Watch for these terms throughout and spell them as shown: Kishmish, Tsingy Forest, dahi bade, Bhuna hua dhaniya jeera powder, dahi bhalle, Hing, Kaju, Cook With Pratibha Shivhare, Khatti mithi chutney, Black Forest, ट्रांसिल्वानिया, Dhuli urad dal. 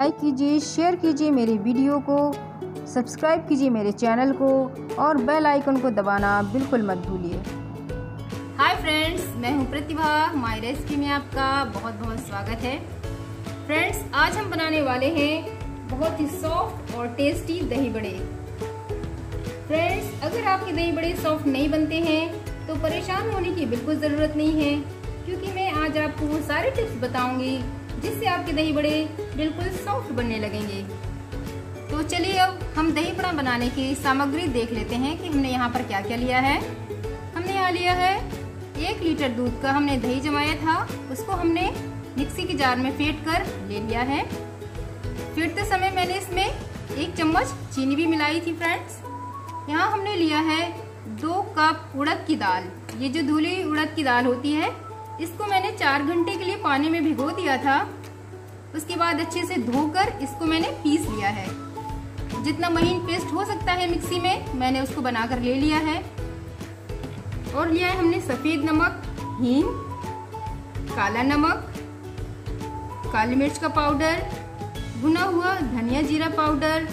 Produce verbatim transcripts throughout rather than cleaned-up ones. Like कीजिए, share कीजिए मेरी वीडियो को, सब्सक्राइब कीजिए मेरे चैनल को और बेल आइकन को दबाना बिल्कुल मत भूलिए। हाय फ्रेंड्स, मैं हूं प्रतिभा। हमारी रेसिपी में आपका बहुत बहुत स्वागत है। फ्रेंड्स, आज हम बनाने वाले हैं बहुत ही सॉफ्ट और टेस्टी दही बड़े। फ्रेंड्स, अगर आपके दही बड़े सॉफ्ट नहीं बनते हैं तो परेशान होने की बिल्कुल ज़रूरत नहीं है, क्योंकि मैं आज आपको वो सारे टिप्स बताऊंगी जिससे आपके दही बड़े बिल्कुल सॉफ्ट बनने लगेंगे। तो चलिए अब हम दही बड़ा बनाने की सामग्री देख लेते हैं कि हमने यहाँ पर क्या क्या लिया है। हमने यहाँ लिया है एक लीटर दूध का हमने दही जमाया था, उसको हमने मिक्सी के जार में फेंट कर ले लिया है। फेंटते समय मैंने इसमें एक चम्मच चीनी भी मिलाई थी। फ्रेंड्स, यहाँ हमने लिया है दो कप उड़द की दाल। ये जो धुली उड़द की दाल होती है, इसको मैंने चार घंटे के लिए पानी में भिगो दिया था। उसके बाद अच्छे से धोकर इसको मैंने पीस लिया है। जितना महीन पेस्ट हो सकता है मिक्सी में, मैंने उसको बनाकर ले लिया है। और लिया है हमने सफ़ेद नमक, हींग, काला नमक, काली मिर्च का पाउडर, भुना हुआ धनिया जीरा पाउडर,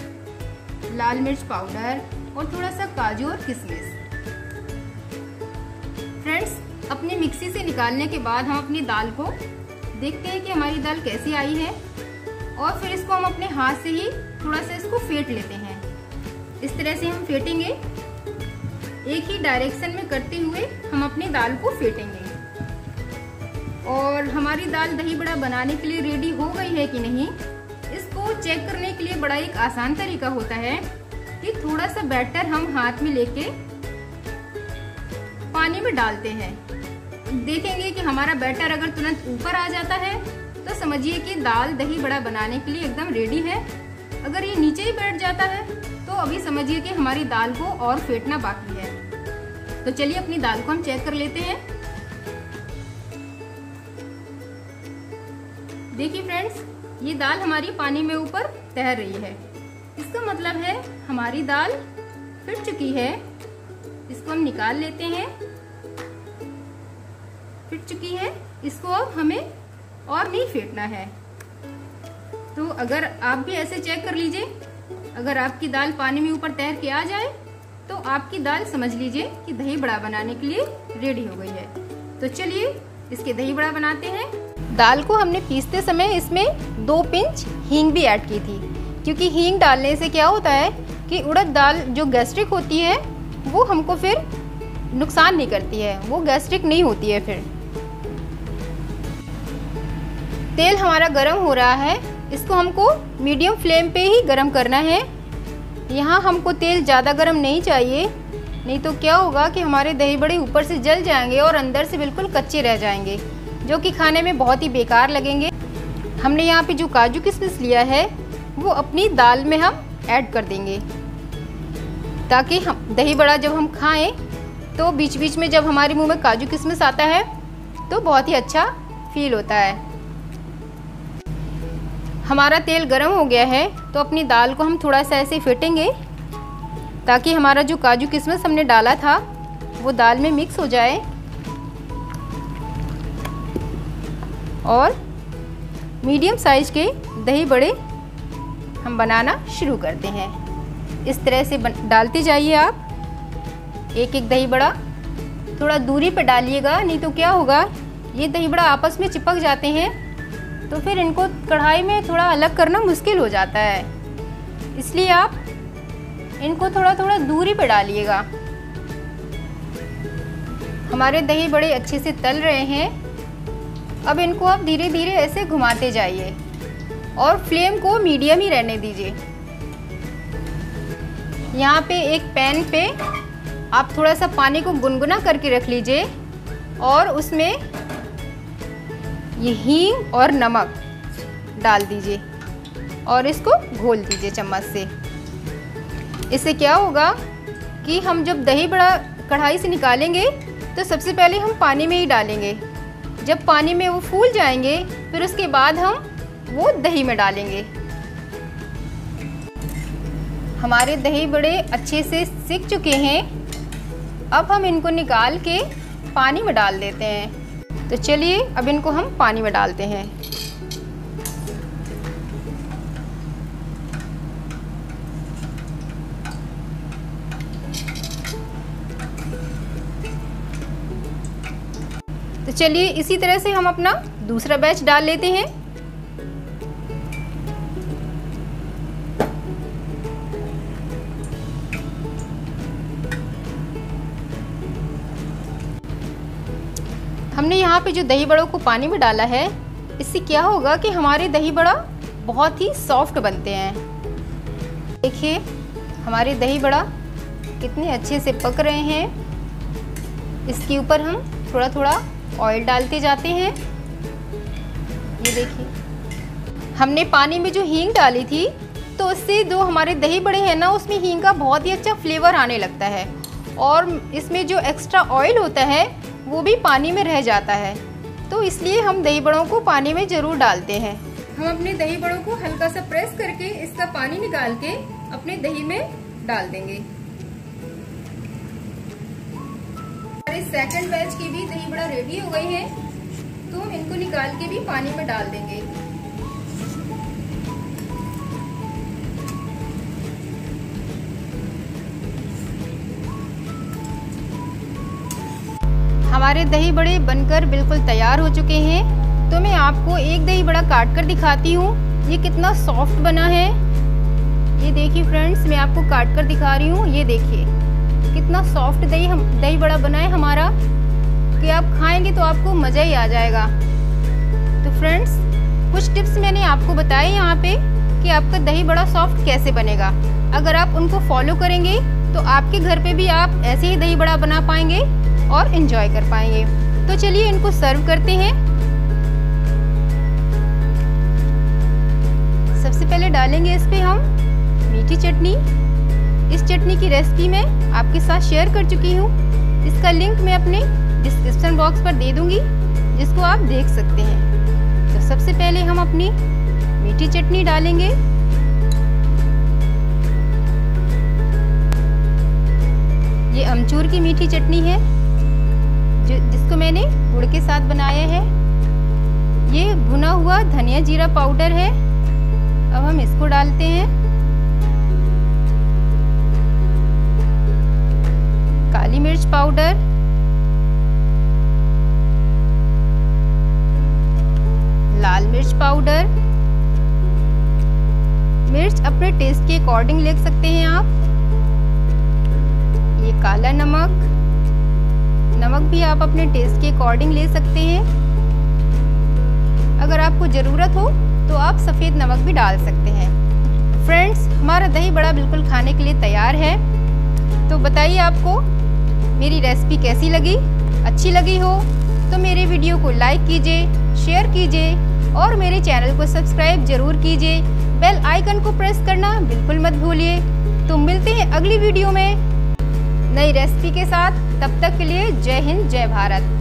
लाल मिर्च पाउडर और थोड़ा सा काजू और किशमिश। फ्रेंड्स, अपने मिक्सी से निकालने के बाद हम अपनी दाल को देखते हैं कि हमारी दाल कैसी आई है, और फिर इसको हम अपने हाथ से ही थोड़ा सा इसको फेंट लेते हैं। इस तरह से हम फेंटेंगे, एक ही डायरेक्शन में करते हुए हम अपनी दाल को फेंटेंगे। और हमारी दाल दही बड़ा बनाने के लिए रेडी हो गई है कि नहीं, इसको चेक करने के लिए बड़ा एक आसान तरीका होता है कि थोड़ा सा बैटर हम हाथ में लेके पानी में डालते हैं। देखेंगे कि हमारा बैटर अगर तुरंत ऊपर आ जाता है तो समझिए कि दाल दही बड़ा बनाने के लिए एकदम रेडी है। अगर ये नीचे ही बैठ जाता है तो अभी समझिए कि हमारी दाल को और फेंटना बाकी है। तो चलिए अपनी दाल को हम चेक कर लेते हैं। देखिए फ्रेंड्स, ये दाल हमारी पानी में ऊपर तैर रही है। इसका मतलब है हमारी दाल फेंट चुकी है। इसको हम निकाल लेते हैं। फेंट चुकी है, इसको अब हमें और नहीं फेंटना है। तो अगर आप भी ऐसे चेक कर लीजिए, अगर आपकी दाल पानी में ऊपर तैर के आ जाए तो आपकी दाल समझ लीजिए कि दही बड़ा बनाने के लिए रेडी हो गई है। तो चलिए इसके दही बड़ा बनाते हैं। दाल को हमने पीसते समय इसमें दो पिंच हींग भी ऐड की थी, क्योंकि हींग डालने से क्या होता है कि उड़द दाल जो गैस्ट्रिक होती है वो हमको फिर नुकसान नहीं करती है, वो गैस्ट्रिक नहीं होती है। फिर तेल हमारा गरम हो रहा है, इसको हमको मीडियम फ्लेम पे ही गरम करना है। यहाँ हमको तेल ज़्यादा गरम नहीं चाहिए, नहीं तो क्या होगा कि हमारे दही बड़े ऊपर से जल जाएंगे और अंदर से बिल्कुल कच्चे रह जाएंगे, जो कि खाने में बहुत ही बेकार लगेंगे। हमने यहाँ पे जो काजू किशमिश लिया है वो अपनी दाल में हम ऐड कर देंगे, ताकि हम दही बड़ा जब हम खाएँ तो बीच बीच में जब हमारे मुँह में काजू किशमिश आता है तो बहुत ही अच्छा फील होता है। हमारा तेल गरम हो गया है तो अपनी दाल को हम थोड़ा सा ऐसे फेंटेंगे, ताकि हमारा जो काजू किशमिश हमने डाला था वो दाल में मिक्स हो जाए और मीडियम साइज के दही बड़े हम बनाना शुरू करते हैं। इस तरह से डालते जाइए आप एक एक दही बड़ा, थोड़ा दूरी पर डालिएगा, नहीं तो क्या होगा ये दही बड़ा आपस में चिपक जाते हैं, तो फिर इनको कढ़ाई में थोड़ा अलग करना मुश्किल हो जाता है। इसलिए आप इनको थोड़ा थोड़ा दूरी पर डालिएगा। हमारे दही बड़े अच्छे से तल रहे हैं। अब इनको आप धीरे धीरे ऐसे घुमाते जाइए और फ्लेम को मीडियम ही रहने दीजिए। यहाँ पे एक पैन पे आप थोड़ा सा पानी को गुनगुना करके रख लीजिए और उसमें ये हींग और नमक डाल दीजिए और इसको घोल दीजिए चम्मच से। इससे क्या होगा कि हम जब दही बड़ा कढ़ाई से निकालेंगे तो सबसे पहले हम पानी में ही डालेंगे। जब पानी में वो फूल जाएंगे फिर उसके बाद हम वो दही में डालेंगे। हमारे दही बड़े अच्छे से सिक चुके हैं, अब हम इनको निकाल के पानी में डाल देते हैं। तो चलिए अब इनको हम पानी में डालते हैं। चलिए इसी तरह से हम अपना दूसरा बैच डाल लेते हैं। हमने यहाँ पे जो दही बड़ों को पानी में डाला है, इससे क्या होगा कि हमारे दही बड़ा बहुत ही सॉफ्ट बनते हैं। देखिए हमारे दही बड़ा कितने अच्छे से पक रहे हैं। इसके ऊपर हम थोड़ा थोड़ा ऑयल डालते जाते हैं। ये देखिए हमने पानी में जो हींग डाली थी, तो उससे जो हमारे दही बड़े हैं ना, उसमें हींग का बहुत ही अच्छा फ्लेवर आने लगता है और इसमें जो एक्स्ट्रा ऑयल होता है वो भी पानी में रह जाता है, तो इसलिए हम दही बड़ों को पानी में ज़रूर डालते हैं। हम अपने दही बड़ों को हल्का सा प्रेस करके इसका पानी निकाल के अपने दही में डाल देंगे। हमारे सेकंड बैच की भी दही बड़ा रेडी हो गई है, तो हम इनको निकाल के भी पानी में डाल देंगे। हमारे दही बड़े बनकर बिल्कुल तैयार हो चुके हैं, तो मैं आपको एक दही बड़ा काट कर दिखाती हूँ, ये कितना सॉफ्ट बना है। ये देखिए फ्रेंड्स, मैं आपको काट कर दिखा रही हूँ। ये देखिए कितना सॉफ्ट दही हम दही बड़ा बना है हमारा, कि आप खाएंगे तो आपको मज़ा ही आ जाएगा। तो फ्रेंड्स, कुछ टिप्स मैंने आपको बताए यहाँ पे कि आपका दही बड़ा सॉफ्ट कैसे बनेगा। अगर आप उनको फॉलो करेंगे तो आपके घर पे भी आप ऐसे ही दही बड़ा बना पाएंगे और इन्जॉय कर पाएंगे। तो चलिए इनको सर्व करते हैं। सबसे पहले डालेंगे इस पे हम मीठी चटनी। इस चटनी की रेसिपी मैं आपके साथ शेयर कर चुकी हूँ, इसका लिंक मैं अपने डिस्क्रिप्शन बॉक्स पर दे दूँगी, जिसको आप देख सकते हैं। तो सबसे पहले हम अपनी मीठी चटनी डालेंगे। ये अमचूर की मीठी चटनी है, जो जिसको मैंने गुड़ के साथ बनाया है। ये भुना हुआ धनिया जीरा पाउडर है, अब हम इसको डालते हैं। काली मिर्च पाउडर, लाल मिर्च पाउडर, मिर्च अपने टेस्ट के अकॉर्डिंग ले सकते हैं आप। ये काला नमक, नमक भी आप अपने टेस्ट के अकॉर्डिंग ले सकते हैं। अगर आपको ज़रूरत हो तो आप सफ़ेद नमक भी डाल सकते हैं। फ्रेंड्स, हमारा दही बड़ा बिल्कुल खाने के लिए तैयार है। तो बताइए आपको मेरी रेसिपी कैसी लगी। अच्छी लगी हो तो मेरे वीडियो को लाइक कीजिए, शेयर कीजिए और मेरे चैनल को सब्सक्राइब ज़रूर कीजिए। बेल आइकन को प्रेस करना बिल्कुल मत भूलिए। तो मिलते हैं अगली वीडियो में नई रेसिपी के साथ। तब तक के लिए जय हिंद, जय भारत।